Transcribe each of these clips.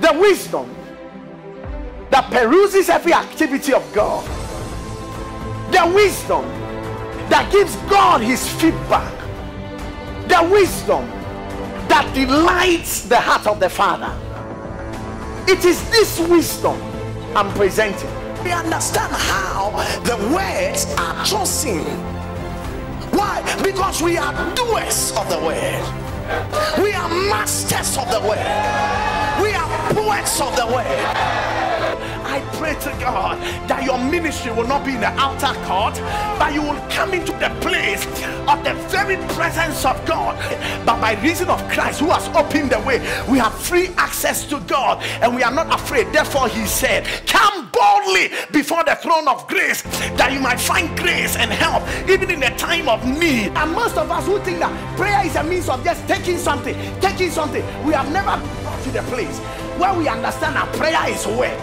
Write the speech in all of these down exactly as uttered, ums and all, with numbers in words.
The wisdom that peruses every activity of God. The wisdom that gives God his feedback. The wisdom that delights the heart of the Father. It is this wisdom I'm presenting. We understand how the words are chosen. Why? Because we are doers of the word. We are masters of the word. We are poets of the word. I pray to God that your ministry will not be in the outer court, but you will come into the place of the very presence of God. But by reason of Christ who has opened the way, we have free access to God and we are not afraid. Therefore he said, come boldly before the throne of grace that you might find grace and help even in a time of need. And most of us who think that prayer is a means of just taking something, taking something, we have never got to the place where we understand that prayer is work.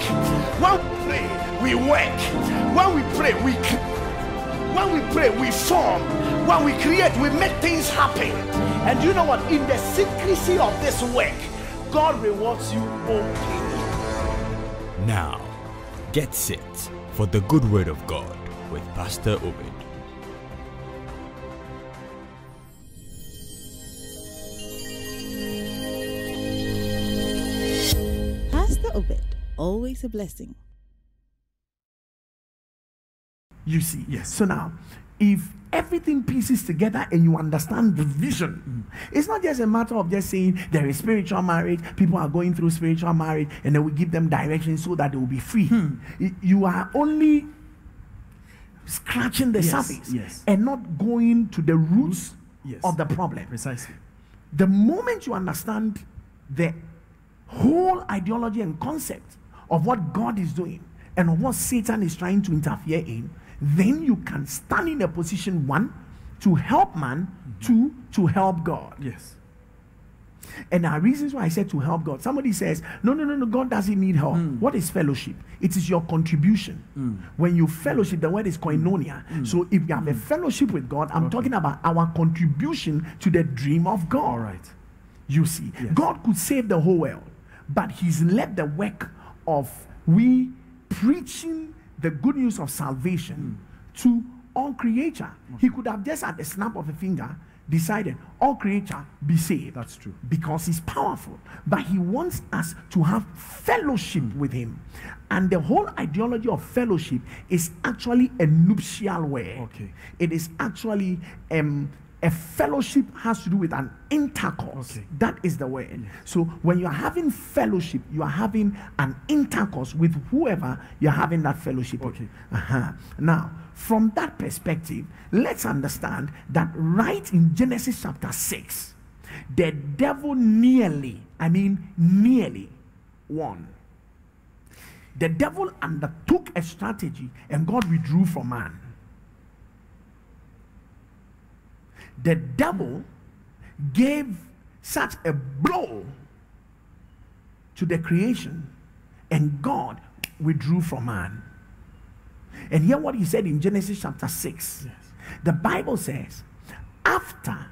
When we pray, we work. When we pray, we when we pray, we form. When we create, we make things happen. And you know what? In the secrecy of this work, God rewards you openly. Now, get set for the good word of God with Pastor Obed. Pastor Obed, always a blessing. You see, yes. So now, if everything pieces together and you understand the vision, it's not just a matter of just saying there is spiritual marriage, people are going through spiritual marriage, and then we give them direction so that they will be free. Hmm. You are only scratching the yes, surface yes. and not going to the roots yes. of the problem. Precisely. The moment you understand the whole ideology and concept of what God is doing and of what Satan is trying to interfere in, then you can stand in a position, one, to help man, mm-hmm. two, to help God. Yes. And there are reasons why I said to help God. Somebody says, no, no, no, no, God doesn't need help. Mm. What is fellowship? It is your contribution. Mm. When you fellowship, the word is koinonia. Mm. So if you have mm. a fellowship with God, I'm okay. talking about our contribution to the dream of God. All right. You see, yes. God could save the whole world, but he's led the work of we preaching the good news of salvation mm. to all creature. Okay. He could have just at the snap of a finger decided all creature be saved. That's true. Because he's powerful. But he wants us to have fellowship mm. with him. And the whole ideology of fellowship is actually a nuptial word. Okay. It is actually um, a fellowship has to do with an intercourse. Okay. That is the word. Yes. So when you are having fellowship, you are having an intercourse with whoever you're having that fellowship okay. with. Uh-huh. Now, from that perspective, let's understand that right in Genesis chapter six, the devil nearly, I mean nearly won. The devil undertook a strategy and God withdrew from man. The devil gave such a blow to the creation and God withdrew from man. And hear what he said in Genesis chapter six. Yes. The Bible says, after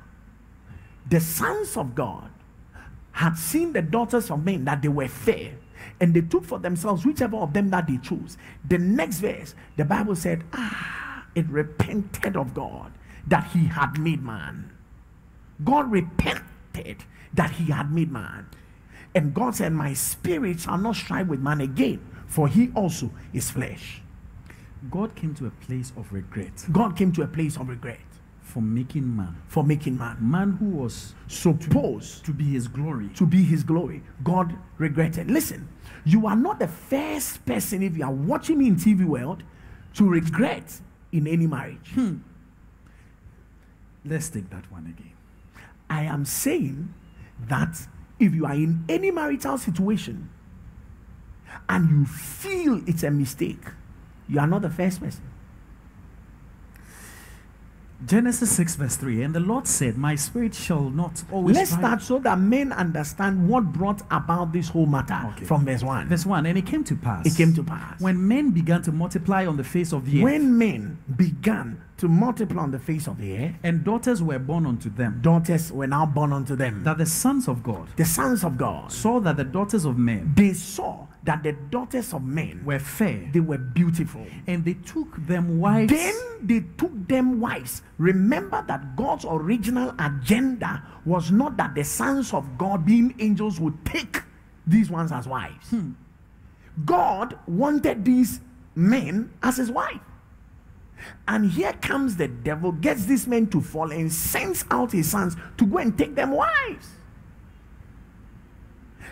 the sons of God had seen the daughters of men that they were fair, and they took for themselves whichever of them that they chose. The next verse, the Bible said, ah, it repented of God that he had made man. God repented that he had made man. And God said, my spirit shall not strive with man again, for he also is flesh. God came to a place of regret. God came to a place of regret. For making man. For making man. Man who was supposed to, to be his glory. To be his glory. God regretted. Listen, you are not the first person, if you are watching me in T V world, to regret in any marriage. Hmm. Let's take that one again. I am saying that if you are in any marital situation and you feel it's a mistake, you are not the first person. Genesis six verse three, and the Lord said, my spirit shall not always... Let's start so that men understand what brought about this whole matter, okay. From verse one. Verse one, and it came to pass. It came to pass. When men began to multiply on the face of the earth. When men began to multiply on the face of the earth. And daughters were born unto them. Daughters were now born unto them. That the sons of God. The sons of God. Saw that the daughters of men. They saw that the daughters of men were fair. They were beautiful. And they took them wives. Then they took them wives. Remember that God's original agenda was not that the sons of God, being angels, would take these ones as wives. Hmm. God wanted these men as his wife. And here comes the devil, gets these men to fall and sends out his sons to go and take them wives.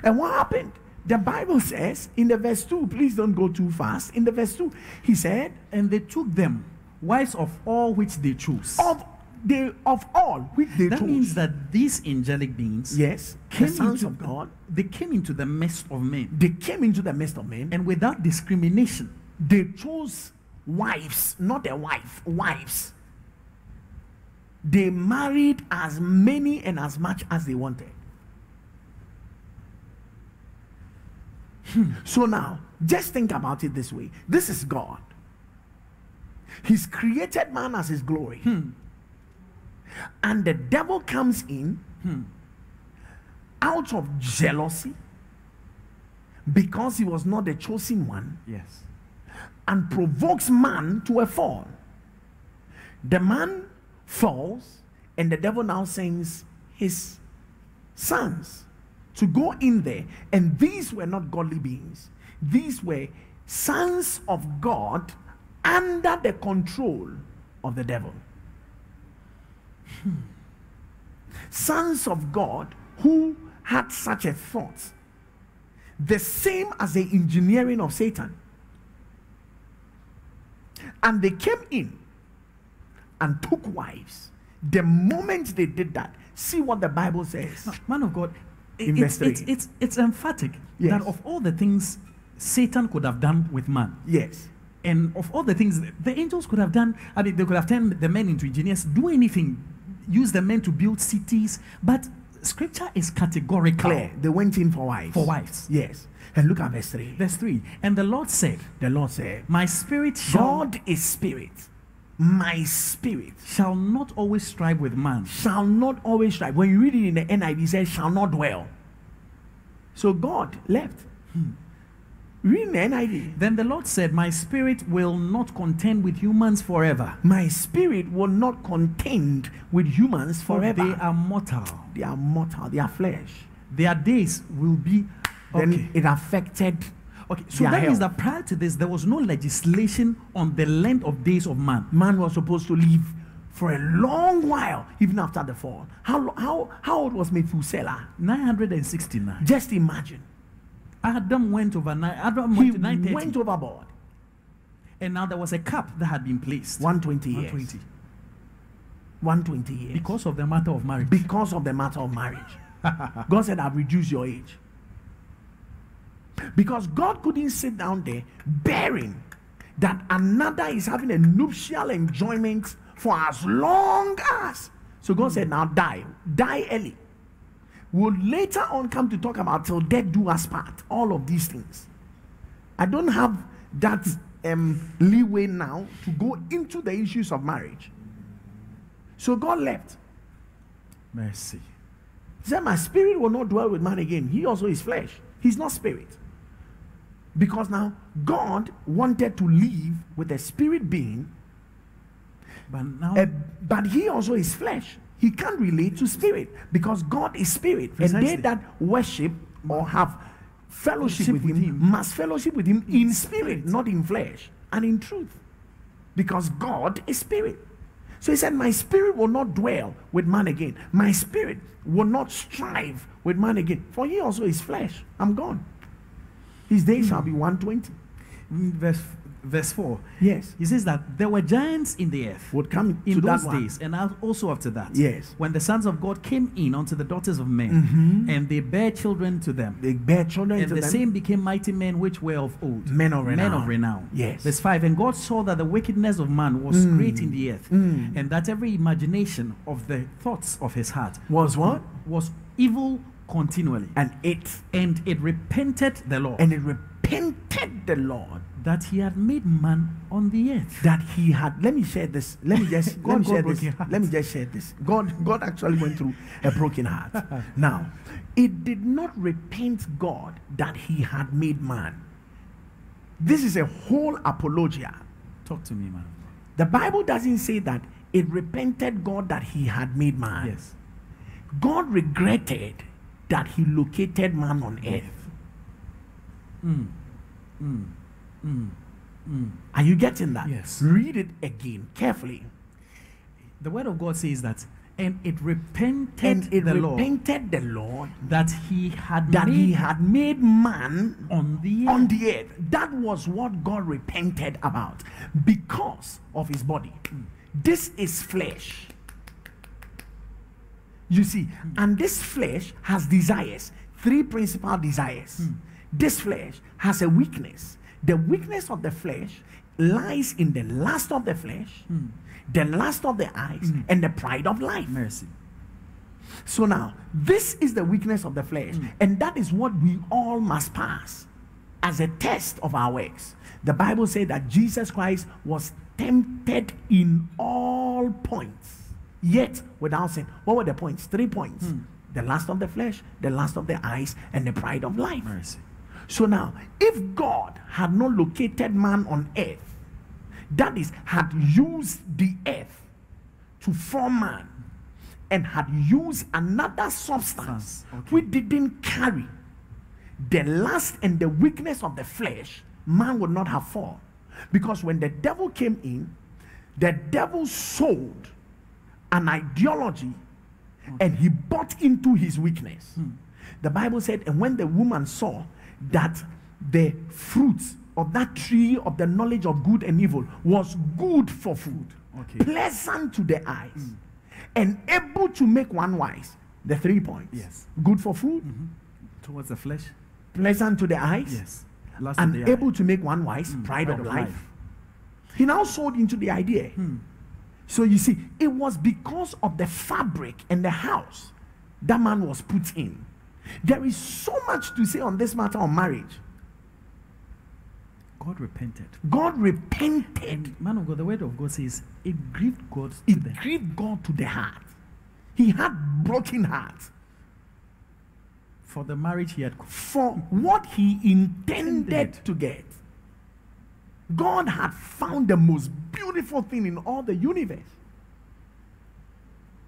And what happened? The Bible says in the verse two, please don't go too fast. In the verse two, he said, and they took them wives of all which they chose. Of they of all which they that chose. That means that these angelic beings, yes, came the sons into, of God, they came into the midst of men. They came into the midst of men. And without discrimination, they chose wives, not a wife, wives. They married as many and as much as they wanted. Hmm. So now, just think about it this way. This is God. He's created man as his glory. Hmm. And the devil comes in, hmm, out of jealousy, because he was not the chosen one. Yes. And provokes man to a fall. The man falls, and the devil now sends his sons to go in there. And these were not godly beings. These were sons of God under the control of the devil. Hmm. Sons of God who had such a thought, the same as the engineering of Satan. And they came in and took wives. The moment they did that, see what the Bible says. Man of God, It's, it's, it's, it's emphatic, yes, that of all the things Satan could have done with man, yes, and of all the things the angels could have done, I mean, they could have turned the men into engineers, do anything, use the men to build cities, but scripture is categorical. Clear. They went in for wives. For wives. Yes. And look at verse three. Verse three. And the Lord said, the Lord said, my spirit shall... God is spirit. My spirit shall not always strive with man. Shall not always strive. When you read it in the N I V, it says, shall not dwell. So God left. Hmm. Read in the N I V. Then the Lord said, my spirit will not contend with humans forever. My spirit will not contend with humans forever. For they are mortal. They are mortal. They are flesh. Their days will be... Okay. Then it affected... Okay, so that means that prior to this, there was no legislation on the length of days of man. Man was supposed to live for a long while, even after the fall. How how how old was Methuselah? nine hundred sixty-nine. Just imagine. Adam went over nine. Adam went, he went overboard. And now there was a cap that had been placed. one hundred twenty years. one hundred twenty. one hundred twenty years. Because of the matter of marriage. Because of the matter of marriage. God said, I've reduced your age. Because God couldn't sit down there bearing that another is having a nuptial enjoyment for as long as. So God said, now die. Die early. We'll later on come to talk about till death do us part. All of these things. I don't have that um, leeway now to go into the issues of marriage. So God left. Mercy. He said, my spirit will not dwell with man again. He also is flesh. He's not spirit. Because now God wanted to live with a spirit being, but now a, but he also is flesh. He can't relate to spirit because God is spirit. Precisely. And they that worship or have fellowship with him, with him must fellowship with him in spirit, not in flesh, and in truth, because God is spirit. So he said, my spirit will not dwell with man again. My spirit will not strive with man again, for he also is flesh. I'm gone. His days shall be one hundred twenty. Verse verse four. Yes. He says that there were giants in the earth would come in those days, and also after that. Yes. When the sons of God came in unto the daughters of men, mm-hmm. and they bare children to them. They bare children and to the them. And the same became mighty men which were of old. Men of renown. Men of renown. Yes. Verse five. And God saw that the wickedness of man was mm. great in the earth, mm. and that every imagination of the thoughts of his heart was what? Was evil continually. And it and it repented the Lord. And it repented the Lord. That he had made man on the earth. That he had. Let me share this. Let me just. God, let me God share broke this. Your heart. Let me just share this. God, God actually went through a broken heart. Now, it did not repent God that he had made man. This is a whole apologia. Talk to me, man. The Bible doesn't say that it repented God that he had made man. Yes. God regretted that he located man on earth. Mm. Mm. Mm. Mm. Are you getting that? Yes. Read it again carefully. The word of God says that, and it repented, and it the, repented Lord the Lord that he had that made, he had made man on the earth. on the earth. That was what God repented about, because of his body. Mm. This is flesh. You see, mm. and this flesh has desires, three principal desires. Mm. This flesh has a weakness. The weakness of the flesh lies in the lust of the flesh, mm. the lust of the eyes, mm. and the pride of life. Mercy. So now, this is the weakness of the flesh, mm. and that is what we all must pass as a test of our works. The Bible said that Jesus Christ was tempted in all points, yet without sin. What were the points? Three points. Mm. The lust of the flesh, the lust of the eyes, and the pride of life. Mercy. So now, if God had not located man on earth, that is, had used the earth to form man, and had used another substance okay. which didn't carry the lust and the weakness of the flesh, man would not have fallen. Because when the devil came in, the devil sold an ideology, okay. and he bought into his weakness. Hmm. The Bible said, and when the woman saw that the fruit of that tree of the knowledge of good and evil was good for food, okay. pleasant to the eyes, mm. and able to make one wise. The three points. Yes. Good for food. Mm-hmm. Towards the flesh. Pleasant to the eyes. Yes. Last and the able eye. to make one wise. Mm. Pride, pride of, of life. life. He now sold into the idea. Mm. So you see, it was because of the fabric and the house that man was put in. There is so much to say on this matter on marriage. God repented. God repented. And man of God, the word of God says it grieved God. To it the grieved God to the heart. He had broken heart for the marriage he had, for what he intended to get. God had found the most beautiful thing in all the universe.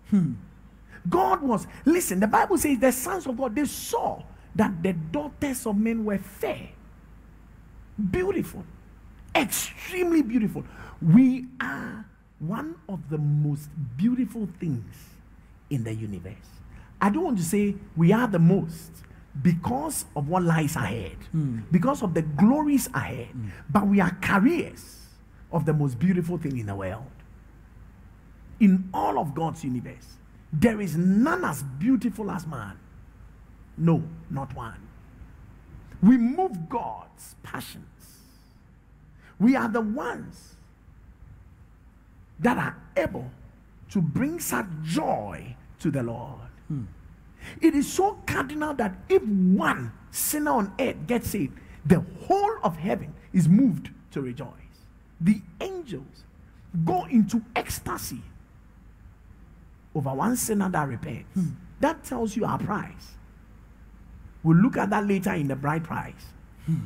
Hmm. God was, listen, the Bible says the sons of God, they saw that the daughters of men were fair, beautiful, extremely beautiful. We are one of the most beautiful things in the universe. I don't want to say we are the most, because of what lies ahead, mm. because of the glories ahead, mm. but we are carriers of the most beautiful thing in the world. In all of God's universe, there is none as beautiful as man. No, not one. We move God's passions. We are the ones that are able to bring such joy to the Lord. Hmm. It is so cardinal that if one sinner on earth gets saved, the whole of heaven is moved to rejoice. The angels go into ecstasy over one sinner that repents. Hmm. That tells you our price. We'll look at that later in the bride price. Hmm.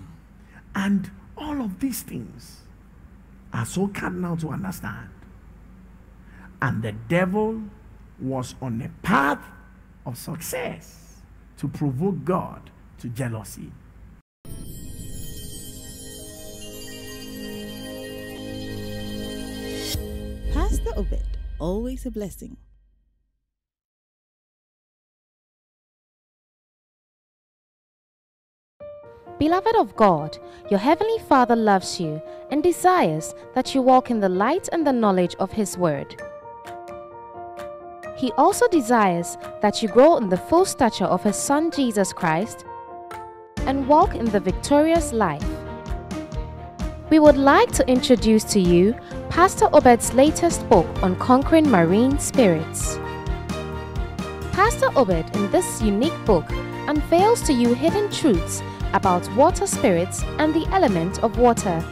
And all of these things are so cardinal to understand. And the devil was on a path of success to provoke God to jealousy. Pastor Obed, always a blessing. Beloved of God, your Heavenly Father loves you and desires that you walk in the light and the knowledge of His Word. He also desires that you grow in the full stature of His Son Jesus Christ and walk in the victorious life. We would like to introduce to you Pastor Obed's latest book on conquering marine spirits. Pastor Obed, in this unique book, unveils to you hidden truths about water spirits and the element of water,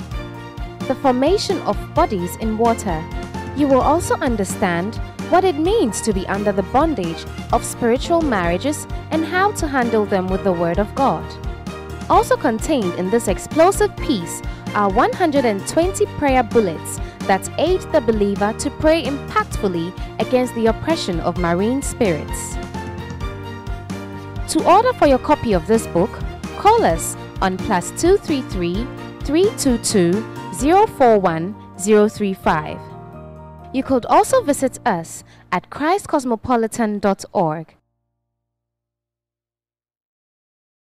the formation of bodies in water. You will also understand what it means to be under the bondage of spiritual marriages and how to handle them with the Word of God. Also contained in this explosive piece are one hundred twenty prayer bullets that aid the believer to pray impactfully against the oppression of marine spirits. To order for your copy of this book, call us on plus two three three, three two two, zero four one zero three five. You could also visit us at christ cosmopolitan dot org.